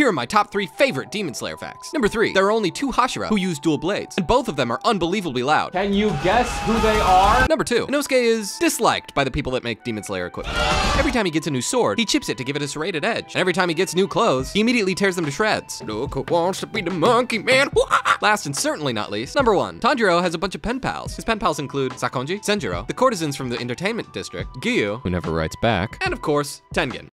Here are my top 3 favorite Demon Slayer facts. Number 3, there are only 2 Hashira who use dual blades, and both of them are unbelievably loud. Can you guess who they are? Number 2, Inosuke is disliked by the people that make Demon Slayer equipment. Every time he gets a new sword, he chips it to give it a serrated edge. And every time he gets new clothes, he immediately tears them to shreds. Look who wants to be the monkey man. Last and certainly not least, number 1, Tanjiro has a bunch of pen pals. His pen pals include Sakonji, Senjiro, the courtesans from the entertainment district, Giyu, who never writes back, and of course, Tengen.